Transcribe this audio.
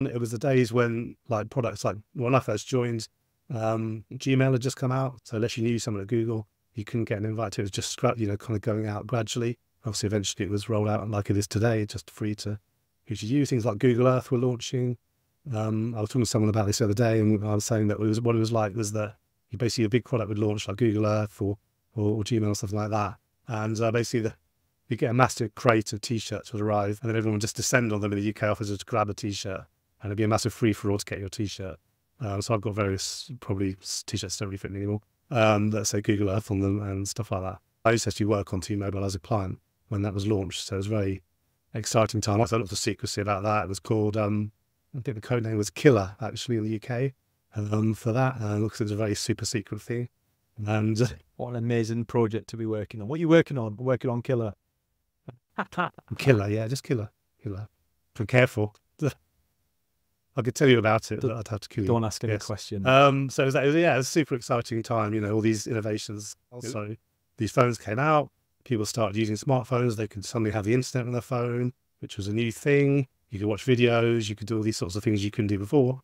It was the days when like products like when I first joined, Gmail had just come out. So unless you knew someone at Google, you couldn't get an invite. It was just, kind of going out gradually. Obviously, eventually it was rolled out like it is today, just free to who to use. Things like Google Earth were launching. I was talking to someone about this the other day, and I was saying that what it was like was that basically a big product would launch like Google Earth or Gmail or something like that. And basically you get a massive crate of t-shirts would arrive, and then everyone would just descend on them in the UK offices to grab a t-shirt, and it'd be a massive free-for-all to get your t-shirt. So I've got various probably t-shirts that don't really fit me anymore that say Google Earth on them and stuff like that. I used to actually work on T-Mobile as a client when that was launched, so it was a very exciting time. I had a lot of secrecy about that. It was called, I think the code name was Killer actually in the UK for that, because it was a very super secret thing. And what an amazing project to be working on. What are you working on? Working on Killer. Killer, yeah, just Killer. Killer. Be careful. I could tell you about it, but I'd have to kill you. Don't ask any questions. So it was a super exciting time, all these innovations. Also, these phones came out, people started using smartphones, they could suddenly have the internet on their phone, which was a new thing. You could watch videos, you could do all these sorts of things you couldn't do before.